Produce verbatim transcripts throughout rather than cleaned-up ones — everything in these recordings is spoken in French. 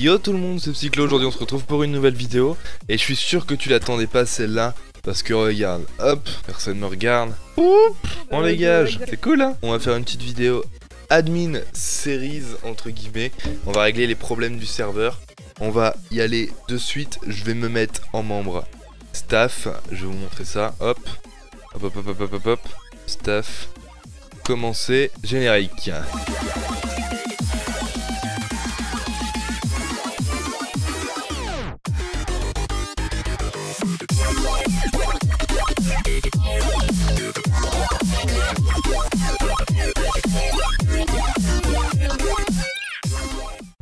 Yo tout le monde, c'est Psiclo, aujourd'hui on se retrouve pour une nouvelle vidéo. Et je suis sûr que tu l'attendais pas celle-là, parce que regarde, hop, personne ne me regarde. Oups, on dégage, c'est cool hein. On va faire une petite vidéo admin series, entre guillemets. On va régler les problèmes du serveur. On va y aller de suite, je vais me mettre en membre staff. Je vais vous montrer ça, hop, hop, hop, hop, hop, hop, hop, hop. Staff, commencer, générique.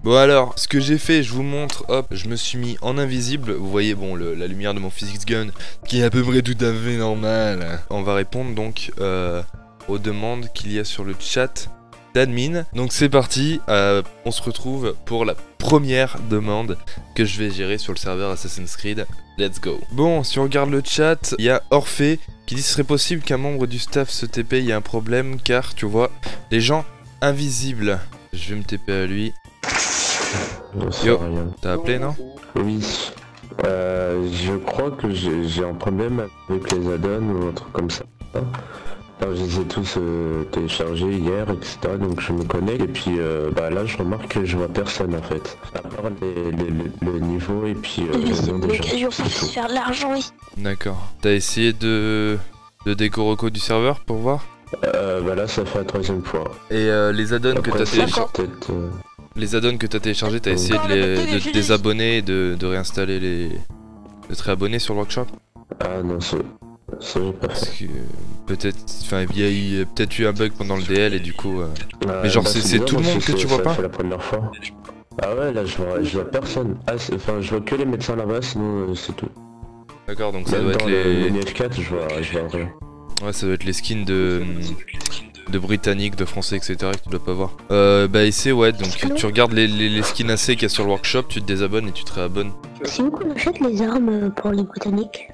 Bon alors, ce que j'ai fait, je vous montre, hop, je me suis mis en invisible, vous voyez, bon, le, la lumière de mon physics gun, qui est à peu près tout à fait normal. On va répondre donc euh, aux demandes qu'il y a sur le chat d'admin. Donc c'est parti, euh, on se retrouve pour la première demande que je vais gérer sur le serveur Assassin's Creed. Let's go. Bon, si on regarde le chat, il y a Orphée qui dit « Ce serait possible qu'un membre du staff se T P, il y a un problème car, tu vois, les gens invisibles. » Je vais me T P à lui. Yo, t'as appelé non? Oui, euh, je crois que j'ai un problème avec les add-ons ou un truc comme ça. Alors, je les ai tous euh, téléchargés hier, et cetera. Donc je me connecte et puis euh, bah, là je remarque que je vois personne en fait. À part les, les, les, le niveau et puis euh, les noms des gens. Faire l'argent ici. D'accord. T'as essayé de, de déco reco du serveur pour voir? Euh, bah là ça fait la troisième fois. Et euh, les add-ons que t'as téléchargés? Les add-ons que t'as téléchargés, t'as essayé de les de, de désabonner et de, de réinstaller les... de te réabonner sur le workshop? Ah non, c'est... Parce que peut-être... Enfin, il y a, a peut-être eu un bug pendant le D L et du coup... Euh... Ah, mais genre bah, c'est tout le monde que tu vois pas la première fois. Ah ouais, là je vois, je vois personne. Ah, enfin, je vois que les médecins là-bas, sinon euh, c'est tout. D'accord, donc ça doit être les... les F quatre, je vois, je vois rien. Ouais, ça doit être les skins de... de britannique, de français, et cetera que tu dois pas voir. Euh, bah essaie, ouais, donc tu regardes les, les, les skins A C qu'il y a sur le workshop, tu te désabonnes et tu te réabonnes. C'est où qu'on achète les armes pour les britanniques?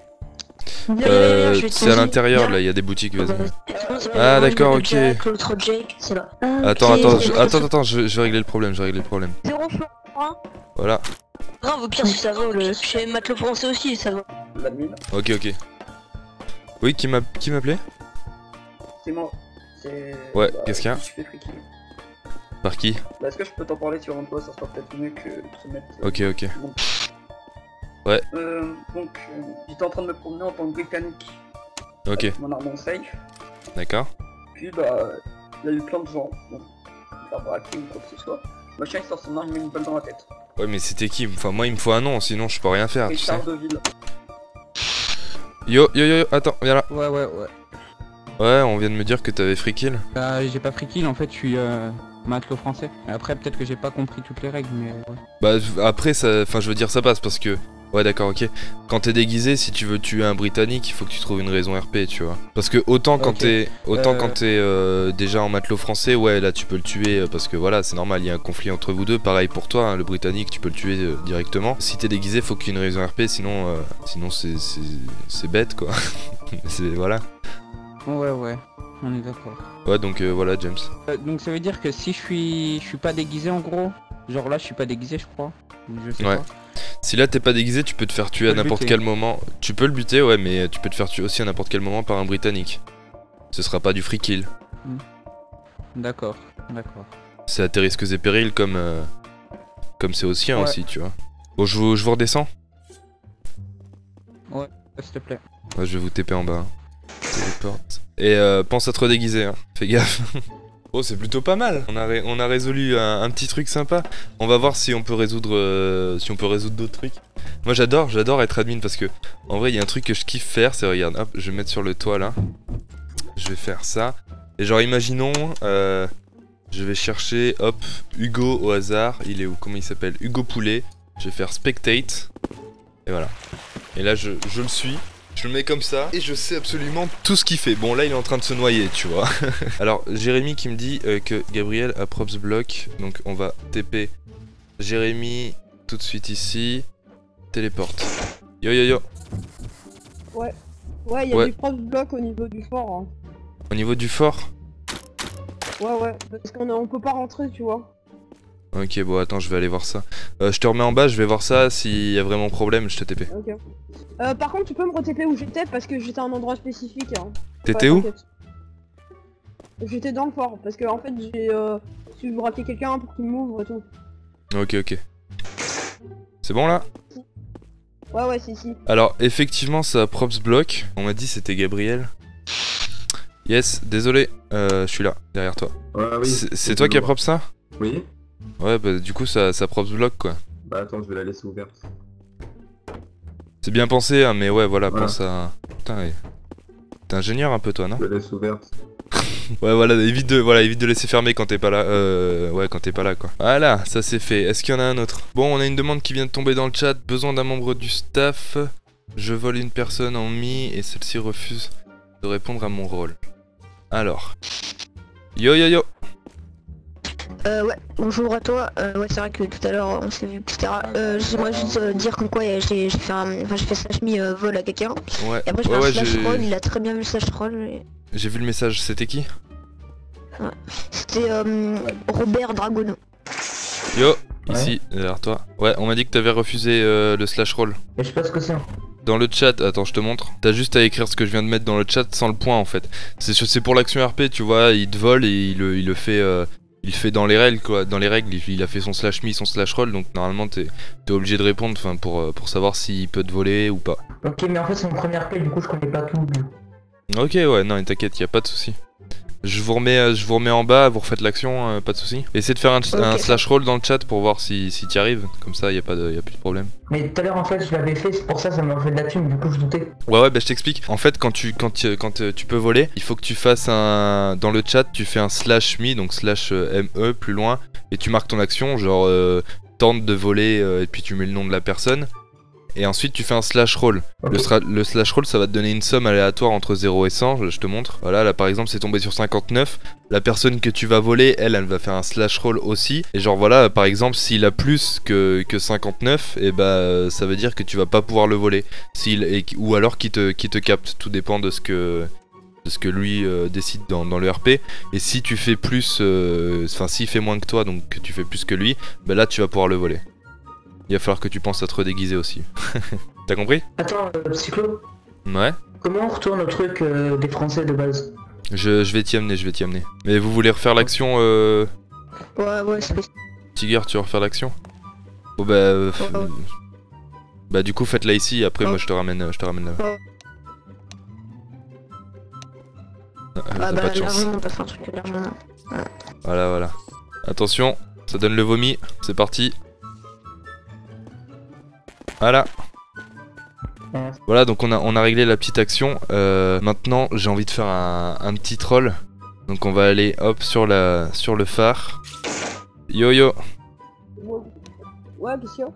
Euh, c'est à l'intérieur là, il y a des boutiques, vas-y. Ah d'accord, ok. Attends, attends, je, attends, attends, je, je vais régler le problème, je vais régler le problème. Voilà. Grave, au pire si ça va, chez Matelot français aussi, ça va. Ok, ok. Oui, qui m'appelait? C'est moi. Ouais, bah, qu'est-ce qu'il y a? Je suis fait par qui? Bah, est-ce que je peux t'en parler sur un poste? Ça sera peut-être mieux que de se mettre. Ok, ok. Bon. Ouais. Euh, donc, euh, j'étais en train de me promener en tant que britannique. Ok. Mon arme en safe. D'accord. Puis, bah, il y a eu plein de gens. Bon, ça va braquer ou quoi que ce soit. Le chien il sort son arme, il met une balle dans la tête. Ouais, mais c'était qui? Enfin, moi il me faut un nom, sinon je peux rien faire. Tu sais. Yo, yo, yo, yo, attends, viens là. Ouais, ouais, ouais. Ouais, on vient de me dire que t'avais free kill. Bah, j'ai pas free kill en fait, je suis euh, matelot français. Après, peut-être que j'ai pas compris toutes les règles, mais ouais. Bah, après, ça. Enfin, je veux dire, ça passe parce que. Ouais, d'accord, ok. Quand t'es déguisé, si tu veux tuer un Britannique, il faut que tu trouves une raison R P, tu vois. Parce que autant quand okay. t'es. Autant euh... quand t'es euh, déjà en matelot français, ouais, là tu peux le tuer parce que voilà, c'est normal, il y a un conflit entre vous deux. Pareil pour toi, hein, le Britannique, tu peux le tuer euh, directement. Si t'es déguisé, faut qu'il y ait une raison R P, sinon. Euh, sinon, c'est. C'est bête, quoi. C'est. Voilà. Ouais ouais, on est d'accord. Ouais donc euh, voilà James. Euh, donc ça veut dire que si je suis je suis pas déguisé en gros, genre là je suis pas déguisé je crois. Je sais ouais. Pas. Si là t'es pas déguisé tu peux te faire tuer à n'importe quel moment. Tu peux le buter ouais mais tu peux te faire tuer aussi à n'importe quel moment par un Britannique. Ce sera pas du free kill. Mmh. D'accord, d'accord. C'est à tes risques et périls comme euh, comme c'est aussi hein, ouais. Aussi tu vois. Bon je vous, je vous redescends. Ouais s'il te plaît. Ouais, je vais vous taper en bas. Hein. Et euh, pense à te redéguiser, hein. Fais gaffe. Oh, c'est plutôt pas mal. On a, ré on a résolu un, un petit truc sympa. On va voir si on peut résoudre, euh, si on peut résoudre d'autres trucs. Moi, j'adore, j'adore être admin parce que en vrai, il y a un truc que je kiffe faire, c'est regarde, hop, je vais mettre sur le toit là. Je vais faire ça. Et genre, imaginons, euh, je vais chercher, hop, Hugo au hasard. Il est où? Comment il s'appelle? Hugo Poulet. Je vais faire spectate. Et voilà. Et là, je, je le suis. Je le mets comme ça et je sais absolument tout ce qu'il fait. Bon là il est en train de se noyer tu vois. Alors Jérémy qui me dit euh, que Gabriel a props block. Donc on va T P Jérémy tout de suite ici. Téléporte. Yo yo yo. Ouais. Ouais il y a ouais. Du props block au niveau du fort hein. Au niveau du fort? Ouais ouais parce qu'on on peut pas rentrer tu vois. Ok, bon, attends, je vais aller voir ça. Euh, je te remets en bas, je vais voir ça. S'il y a vraiment problème, je te T P. Ok. Euh, par contre, tu peux me re-T P où j'étais parce que j'étais à un endroit spécifique. Hein. T'étais où? J'étais dans le fort parce que, en fait, j'ai euh, si je braquais quelqu'un pour qu'il m'ouvre et tout. Ok, ok. C'est bon là? Ouais, ouais, si, si. Alors, effectivement, ça props block. On m'a dit c'était Gabriel. Yes, désolé, euh, je suis là, derrière toi. Ouais, oui, c'est toi qui a prop ça? Oui. Ouais, bah du coup ça, ça props block quoi. Bah attends, je vais la laisser ouverte. C'est bien pensé, hein, mais ouais, voilà, voilà. Pense à... Putain, t'es ingénieur un peu toi, non? Je la laisse ouverte. Ouais, voilà, évite de, voilà, évite de laisser fermer quand t'es pas là, euh... ouais, quand t'es pas là quoi. Voilà, ça c'est fait. Est-ce qu'il y en a un autre? Bon, on a une demande qui vient de tomber dans le chat. Besoin d'un membre du staff. Je vole une personne en mi et celle-ci refuse de répondre à mon rôle. Alors... Yo yo yo. Euh ouais, bonjour à toi, euh, ouais c'est vrai que tout à l'heure on s'est vu, et cetera. Euh, J'aimerais juste euh, dire comme quoi j'ai fait un... Enfin j'ai fait slash me euh, vol à quelqu'un. Ouais. Et après j'ai fait ouais, un ouais, slash roll, il a très bien vu le slash roll. Et... J'ai vu le message, c'était qui? Ouais. C'était euh, ouais. Robert Dragono. Yo, ouais. Ici, derrière toi. Ouais, on m'a dit que t'avais refusé euh, le slash roll. Mais je sais pas ce que c'est. Dans le chat, attends je te montre, t'as juste à écrire ce que je viens de mettre dans le chat sans le point en fait. C'est pour l'action R P tu vois, il te vole et il, il le fait euh, il fait dans les règles quoi, dans les règles, il, il a fait son slash me, son slash roll, donc normalement t'es t'es obligé de répondre pour, pour savoir s'il peut te voler ou pas. Ok mais en fait c'est mon premier R P du coup je connais pas tout. Ok ouais, non t'inquiète, y a pas de souci. Je vous remets, je vous remets en bas, vous refaites l'action, euh, pas de soucis. Essayez de faire un, okay. un slash roll dans le chat pour voir si, si t'y arrives, comme ça y a, pas de, y a plus de problème. Mais tout à l'heure en fait je l'avais fait, c'est pour ça ça m'a fait de la thune, du coup je doutais. Ouais ouais bah je t'explique, en fait quand tu quand, tu, quand tu peux voler, il faut que tu fasses un... Dans le chat tu fais un slash me, donc slash me plus loin, et tu marques ton action, genre euh, tente de voler euh, et puis tu mets le nom de la personne. Et ensuite tu fais un slash roll. Okay. Le, le slash roll ça va te donner une somme aléatoire entre zéro et cent, je te montre. Voilà, là par exemple c'est tombé sur cinquante-neuf. La personne que tu vas voler, elle, elle va faire un slash roll aussi. Et genre voilà, par exemple s'il a plus que, que cinquante-neuf, et bah ça veut dire que tu vas pas pouvoir le voler. S'il, ou alors qu'il te, qu'il te capte, tout dépend de ce que... de ce que lui euh, décide dans, dans le R P, et si tu fais plus, enfin euh, s'il fait moins que toi, donc que tu fais plus que lui, bah là tu vas pouvoir le voler. Il va falloir que tu penses à te redéguiser aussi. T'as compris? Attends, euh, Psiclo? Ouais? Comment on retourne le truc euh, des Français de base? Je, je vais t'y amener, je vais t'y amener. Mais vous voulez refaire l'action euh... Ouais, ouais, c'est possible. Tiger, tu veux refaire l'action? Oh bah... Euh, ouais, ouais. Bah du coup, faites-la ici, après ouais. Moi je te ramène, je te ramène là-bas. Ouais. Ah, ah t'as bah, pas de chance. On peut faire un truc largement. Ouais. Voilà, voilà. Attention, ça donne le vomi, c'est parti. Voilà. Voilà, donc on a, on a réglé la petite action. Euh, maintenant, j'ai envie de faire un, un petit troll. Donc on va aller, hop, sur, la, sur le phare. Yo yo. Ouais, bien sûr.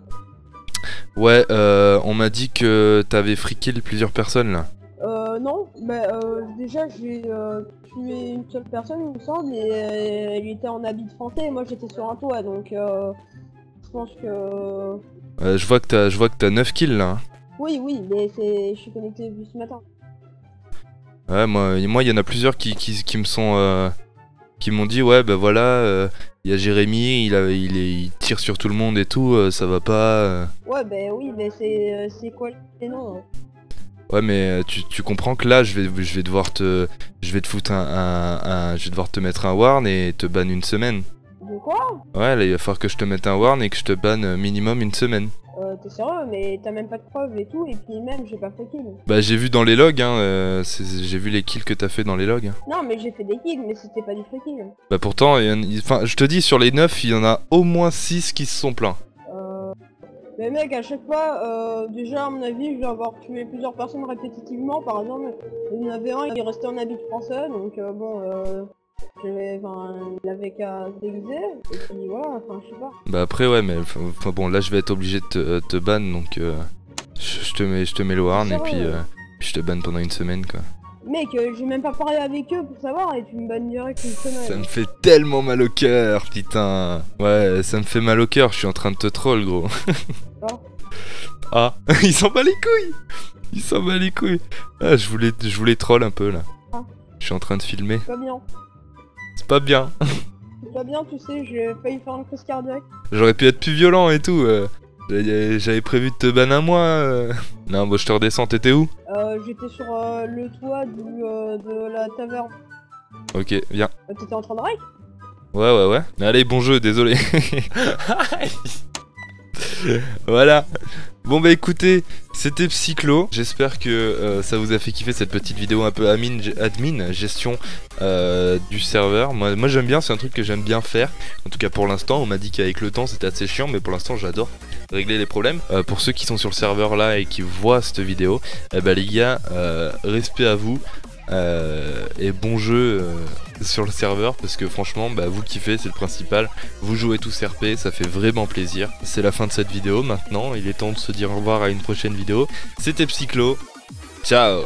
Ouais, euh, on m'a dit que t'avais free kill plusieurs personnes, là. Euh, non, bah, euh, déjà, j'ai euh, tué une seule personne, il me semble, et euh, elle était en habit de français, et moi j'étais sur un toit, donc... Euh... Je pense que... Euh, je vois que t'as neuf kills là. Oui, oui, mais je suis connecté depuis ce matin. Ouais, moi il moi, y en a plusieurs qui, qui, qui me sont... Euh, qui m'ont dit, ouais, bah voilà, il euh, y a Jérémy, il, a, il, est, il tire sur tout le monde et tout, euh, ça va pas... Euh... Ouais, bah oui, mais c'est euh, quoi le nom hein. Ouais, mais tu, tu comprends que là, je vais, je vais devoir te... Je vais te foutre un, un, un... Je vais devoir te mettre un warn et te ban une semaine. Quoi? Ouais, là il va falloir que je te mette un warn et que je te banne minimum une semaine. Euh, t'es sérieux, mais t'as même pas de preuves et tout, et puis même j'ai pas fait kill. Bah j'ai vu dans les logs, hein, euh, j'ai vu les kills que t'as fait dans les logs. Non, mais j'ai fait des kills, mais c'était pas du free kill. Bah pourtant, y en... enfin, je te dis, sur les neuf, il y en a au moins six qui se sont plaints. Euh... Mais mec, à chaque fois, euh, déjà à mon avis, je vais avoir tué plusieurs personnes répétitivement, par exemple, il y en avait un, il est resté en habit français, donc euh, bon... Euh... Il avait qu'à se déguiser, et puis voilà, enfin je sais pas. Bah après ouais, mais enfin bon, là je vais être obligé de te, te ban, donc euh, je, je te mets je te mets le warn et puis euh, je te banne pendant une semaine quoi. Mec, euh, j'ai même pas parlé avec eux pour savoir et tu me bannes direct une semaine. Ça me fait tellement mal au cœur, putain. Ouais, ça me fait mal au cœur, je suis en train de te troll gros. Ah, ah. Il s'en bat les couilles. Il s'en bat les couilles. Ah, je voulais je voulais troll un peu là. Ah. Je suis en train de filmer. Pas bien. C'est pas bien. pas bien, tu sais, j'ai failli faire une crise cardiaque. J'aurais pu être plus violent et tout. Euh. J'avais prévu de te ban un mois. Euh. Non, bon, je te redescends, t'étais où? euh, J'étais sur euh, le toit du, euh, de la taverne. Ok, viens. Euh, T'étais en train de rake? Ouais, ouais, ouais. Mais allez, bon jeu, désolé. Voilà. Bon bah écoutez, c'était Psiclo. J'espère que euh, ça vous a fait kiffer cette petite vidéo un peu admin, admin gestion euh, du serveur. Moi, moi j'aime bien, c'est un truc que j'aime bien faire. En tout cas pour l'instant, on m'a dit qu'avec le temps c'était assez chiant, mais pour l'instant j'adore régler les problèmes. Euh, pour ceux qui sont sur le serveur là et qui voient cette vidéo, eh bah les gars, euh, respect à vous. Euh, et bon jeu euh, sur le serveur, parce que franchement bah, vous kiffez, c'est le principal, vous jouez tous R P, ça fait vraiment plaisir. C'est la fin de cette vidéo maintenant, il est temps de se dire au revoir à une prochaine vidéo. C'était Psiclo, ciao.